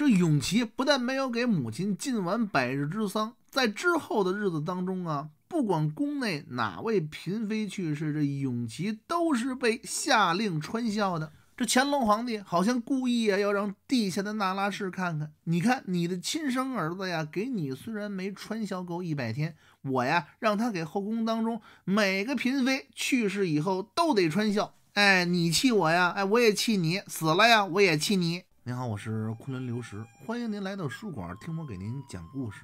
这永琪不但没有给母亲尽完百日之丧，在之后的日子当中啊，不管宫内哪位嫔妃去世，这永琪都是被下令穿孝的。这乾隆皇帝好像故意啊，要让地下的那拉氏看看，你看你的亲生儿子呀，给你虽然没穿孝够100天，我呀让他给后宫当中每个嫔妃去世以后都得穿孝。哎，你气我呀，哎，我也气你，死了呀，我也气你。您好，我是昆仑流石，欢迎您来到书馆，听我给您讲故事。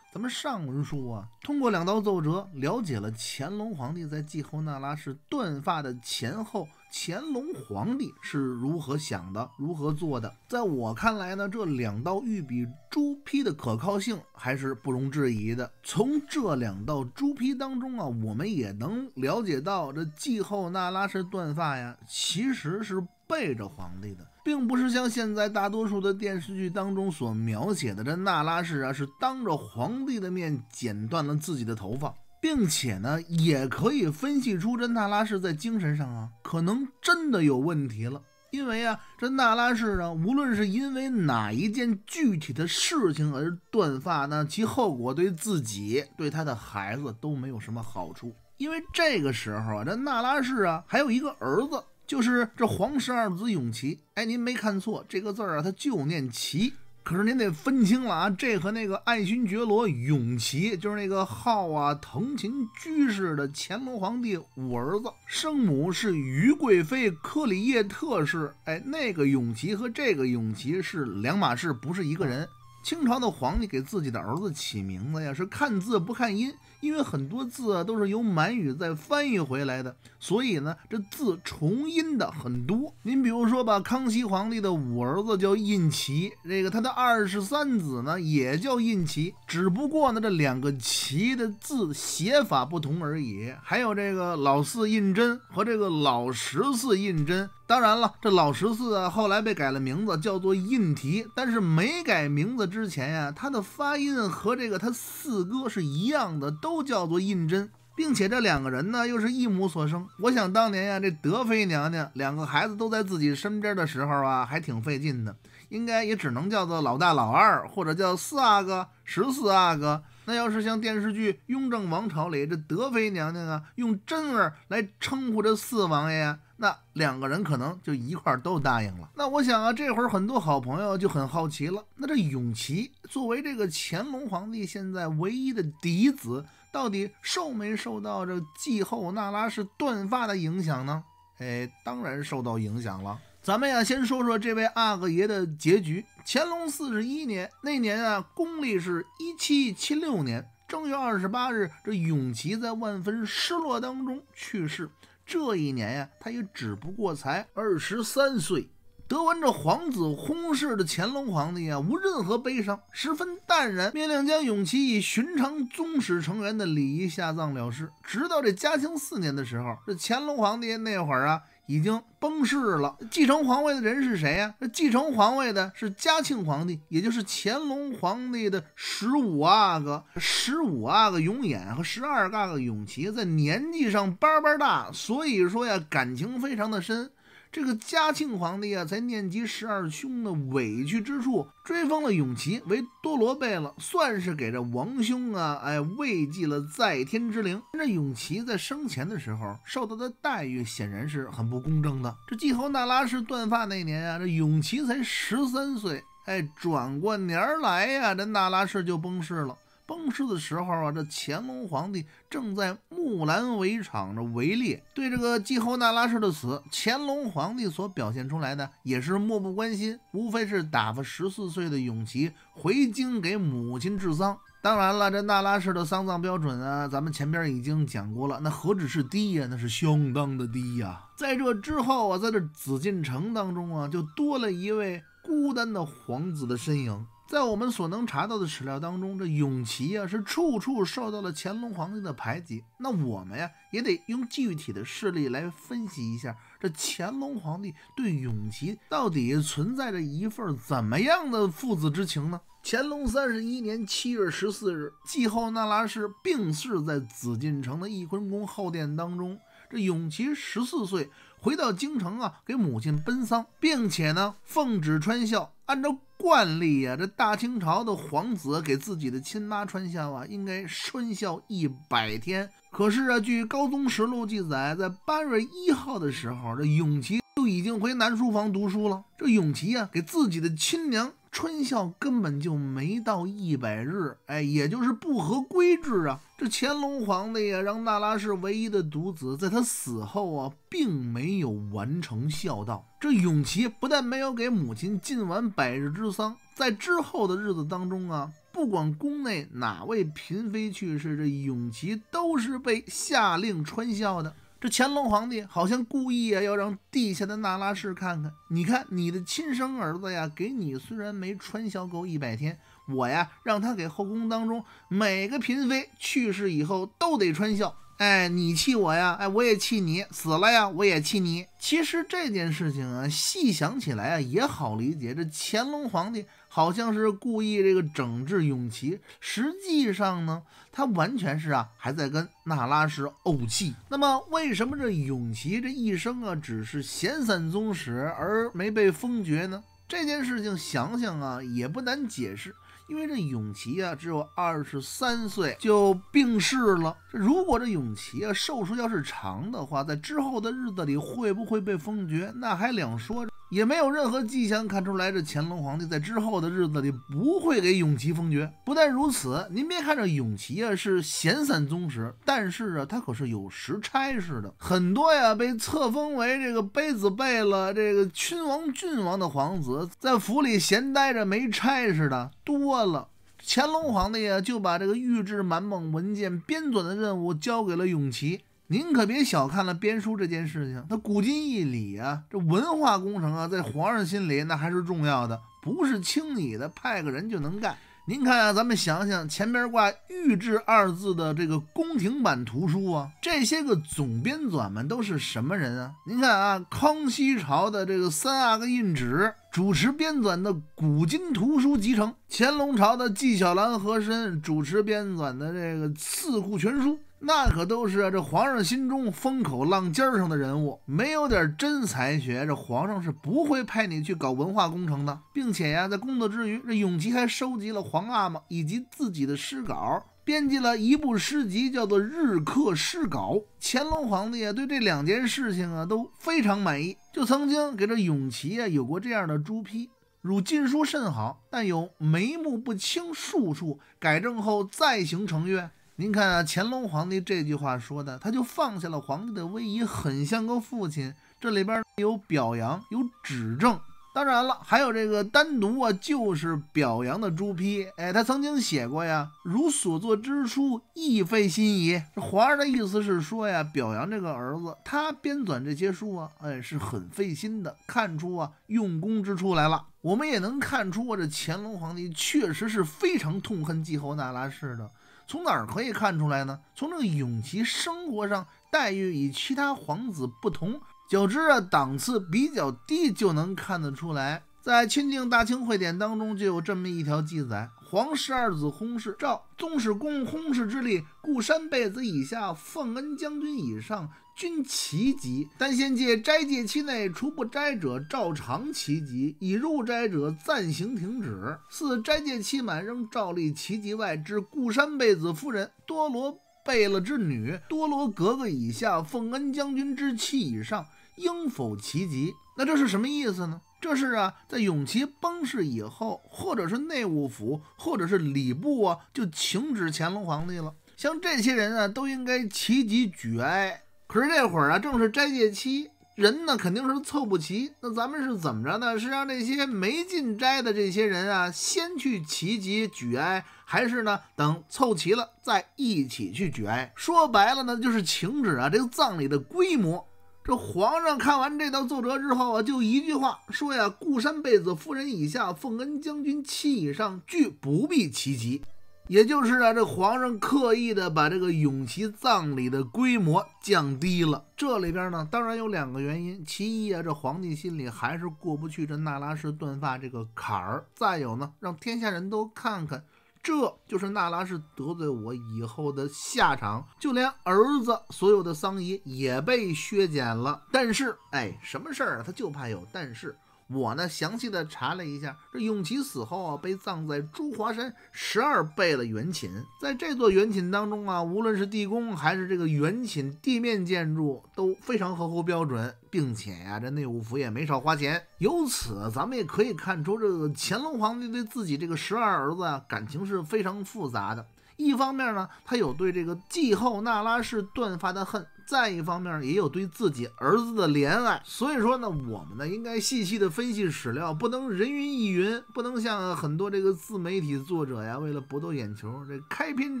咱们上文书啊，通过2道奏折了解了乾隆皇帝在继后那拉氏断发的前后，乾隆皇帝是如何想的，如何做的。在我看来呢，这2道御笔朱批的可靠性还是不容置疑的。从这2道朱批当中啊，我们也能了解到，这继后那拉氏断发呀，其实是背着皇帝的，并不是像现在大多数的电视剧当中所描写的，这那拉氏啊是当着皇帝的面剪断了自己的头发，并且呢也可以分析出这那拉氏在精神上啊可能真的有问题了。因为啊，这那拉氏呢，无论是因为哪一件具体的事情而断发呢，其后果对自己对他的孩子都没有什么好处。因为这个时候啊，这那拉氏啊还有一个儿子，就是这皇12子永琪。哎，您没看错，这个字啊它就念琪，可是您得分清了啊，这和那个爱新觉罗永琪，就是那个号啊藤勤居士的乾隆皇帝五儿子，生母是于贵妃科里叶特氏。哎，那个永琪和这个永琪是2码事，不是一个人。清朝的皇帝给自己的儿子起名字呀，是看字不看音，因为很多字啊都是由满语再翻译回来的，所以呢这字重音的很多。您比如说吧，康熙皇帝的五儿子叫胤祺，这个他的23子呢也叫胤祺，只不过呢这2个祺的字写法不同而已。还有这个老4胤禛和这个老14胤禛，当然了，这老14啊后来被改了名字叫做胤禺，但是没改名字之前呀，他的发音和这个他4哥是一样的，都叫做胤禛，并且这2个人呢又是一母所生。我想当年呀，这德妃娘娘2个孩子都在自己身边的时候啊，还挺费劲的，应该也只能叫做老大、老2，或者叫4阿哥、14阿哥。那要是像电视剧《雍正王朝》里这德妃娘娘啊，用真儿来称呼这4王爷呀，那2个人可能就一块都答应了。那我想啊，这会儿很多好朋友就很好奇了，那这永琪作为这个乾隆皇帝现在唯一的嫡子，到底受没受到这继后那拉氏断发的影响呢？哎，当然受到影响了。咱们呀，先说说这位阿哥爷的结局。乾隆41年那年啊，公历是1776年正月28日，这永琪在万分失落当中去世。这一年呀，他也只不过才23岁。得闻这皇子薨逝的乾隆皇帝啊，无任何悲伤，十分淡然，命令将永琪以寻常宗室成员的礼仪下葬了事。直到这嘉庆4年的时候，这乾隆皇帝那会儿啊，已经崩逝了。继承皇位的人是谁呀？这继承皇位的是嘉庆皇帝，也就是乾隆皇帝的15阿哥。15阿哥永琰和12阿哥永琪在年纪上巴大，所以说呀，感情非常的深。这个嘉庆皇帝啊，才念及12兄的委屈之处，追封了永琪为多罗贝勒，算是给这王兄啊，哎，慰藉了在天之灵。这永琪在生前的时候受到的待遇显然是很不公正的。这继后那拉氏断发那年啊，这永琪才13岁，哎，转过年来呀，这那拉氏就崩逝了。崩逝的时候啊，这乾隆皇帝正在木兰围场的围猎。对这个继后那拉氏的死，乾隆皇帝所表现出来的也是漠不关心，无非是打发14岁的永琪回京给母亲治丧。当然了，这那拉氏的丧葬标准啊，咱们前边已经讲过了，那何止是低呀，那是相当的低呀。在这之后啊，在这紫禁城当中啊，就多了一位孤单的皇子的身影。在我们所能查到的史料当中，这永琪啊是处处受到了乾隆皇帝的排挤。那我们呀也得用具体的事例来分析一下，这乾隆皇帝对永琪到底存在着一份怎么样的父子之情呢？乾隆31年7月14日，继后那拉氏病逝在紫禁城的翊坤宫后殿当中。这永琪14岁回到京城啊，给母亲奔丧，并且呢奉旨穿孝，按照惯例呀、啊，这大清朝的皇子给自己的亲妈穿孝啊，应该穿孝100天。可是啊，据《高宗实录》记载，在8月1号的时候，这永琪就已经回南书房读书了。这永琪啊，给自己的亲娘穿孝根本就没到100日，哎，也就是不合规制啊。这乾隆皇帝啊，让那拉氏唯一的独子，在他死后啊，并没有完成孝道。这永琪不但没有给母亲尽完100日之丧，在之后的日子当中啊，不管宫内哪位嫔妃去世，这永琪都是被下令穿孝的。这乾隆皇帝好像故意啊，要让地下的那拉氏看看，你看你的亲生儿子呀，给你虽然没穿孝够100天，我呀让他给后宫当中每个嫔妃去世以后都得穿孝。哎，你气我呀，哎，我也气你，死了呀，我也气你。其实这件事情啊，细想起来啊，也好理解。这乾隆皇帝好像是故意这个整治永琪，实际上呢，他完全是啊，还在跟那拉氏怄气。那么，为什么这永琪这一生啊，只是闲散宗室而没被封爵呢？这件事情想想啊，也不难解释。因为这永琪啊，只有23岁就病逝了。如果这永琪啊寿数要是长的话，在之后的日子里会不会被封爵，那还两说着。也没有任何迹象看出来，这乾隆皇帝在之后的日子里不会给永琪封爵。不但如此，您别看这永琪啊是闲散宗室，但是啊，他可是有实差事的。很多呀被册封为这个卑子贝勒、这个亲王、郡王的皇子，在府里闲待着没差事的多了。乾隆皇帝啊，就把这个御制满蒙文件编纂的任务交给了永琪。您可别小看了编书这件事情，它古今义理啊，这文化工程啊，在皇上心里那还是重要的，不是轻易的派个人就能干。您看啊，咱们想想前边挂御制2字的这个宫廷版图书啊，这些个总编纂们都是什么人啊？您看啊，康熙朝的这个3阿哥胤祉主持编纂的《古今图书集成》，乾隆朝的纪晓岚和珅主持编纂的这个《四库全书》，那可都是啊，这皇上心中风口浪尖上的人物，没有点真才学，这皇上是不会派你去搞文化工程的。并且呀，在工作之余，这永琪还收集了皇阿玛以及自己的诗稿，编辑了一部诗集，叫做《日刻诗稿》。乾隆皇帝啊，对这两件事情啊都非常满意，就曾经给这永琪啊有过这样的朱批。汝禁书甚好，但有眉目不清数处，改正后再行惩阅。您看啊，乾隆皇帝这句话说的，他就放下了皇帝的威仪，很像个父亲。这里边有表扬，有指正，当然了，还有这个单独啊，就是表扬的朱批。哎，他曾经写过呀，如所做之书，亦非新矣。这皇上的意思是说呀，表扬这个儿子，他编纂这些书啊，哎，是很费心的，看出啊用功之处来了。我们也能看出啊，这乾隆皇帝确实是非常痛恨继后那拉氏的。从哪儿可以看出来呢？从这个永琪生活上待遇与其他皇子不同，较之啊档次比较低，就能看得出来。在《钦定大清会典》当中就有这么一条记载：皇12子薨逝，诏宗室公薨逝之例，故山贝子以下，奉恩将军以上，均其籍。但现界斋戒期内，除不斋者，照常其籍；已入斋者，暂行停止。四斋戒期满，仍照例其籍外之固山贝子夫人、多罗贝勒之女、多罗格格以下，奉恩将军之妻以上，应否其籍？那这是什么意思呢？这是啊，在永琪崩逝以后，或者是内务府，或者是礼部啊，就请旨乾隆皇帝了。像这些人啊，都应该其籍举哀。可是这会儿啊，正是斋戒期，人呢肯定是凑不齐。那咱们是怎么着呢？是让这些没进斋的这些人啊，先去齐集举哀，还是呢等凑齐了再一起去举哀？说白了呢，就是请旨啊，这个葬礼的规模。这皇上看完这道奏折之后啊，就一句话说呀：固山贝子夫人以下，奉恩将军妻以上，俱不必齐集。也就是啊，这皇上刻意的把这个永琪葬礼的规模降低了。这里边呢，当然有2个原因。其一啊，这皇帝心里还是过不去这那拉氏断发这个坎儿。再有呢，让天下人都看看，这就是那拉氏得罪我以后的下场。就连儿子所有的丧仪也被削减了。但是，哎，什么事儿啊，他就怕有但是。我呢详细的查了一下，这永琪死后啊，被葬在朱华山12贝勒园寝。在这座园寝当中啊，无论是地宫还是这个园寝地面建筑都非常合乎标准，并且呀、这内务府也没少花钱。由此咱们也可以看出，这个乾隆皇帝对自己这个12儿子啊，感情是非常复杂的。 一方面呢，他有对这个继后那拉氏断发的恨；再一方面，也有对自己儿子的怜爱。所以说呢，我们呢应该细细的分析史料，不能人云亦云，不能像很多这个自媒体作者呀，为了博得眼球，这开篇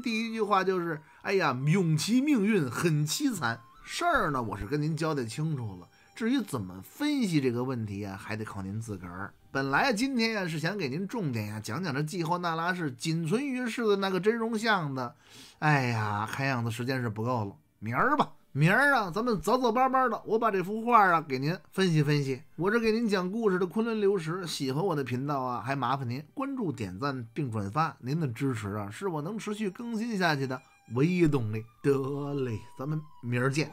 第一句话就是“哎呀，永琪命运很凄惨”。事儿呢，我是跟您交代清楚了。 至于怎么分析这个问题啊，还得靠您自个儿。本来今天呀、是想给您重点呀、讲讲这继后那拉氏仅存于世的那个真容像的，哎呀，看样子时间是不够了，明儿吧，明儿啊，咱们早早巴巴的，我把这幅画啊给您分析分析。我这给您讲故事的昆仑流石，喜欢我的频道啊，还麻烦您关注、点赞并转发，您的支持啊，是我能持续更新下去的唯一动力。得嘞，咱们明儿见。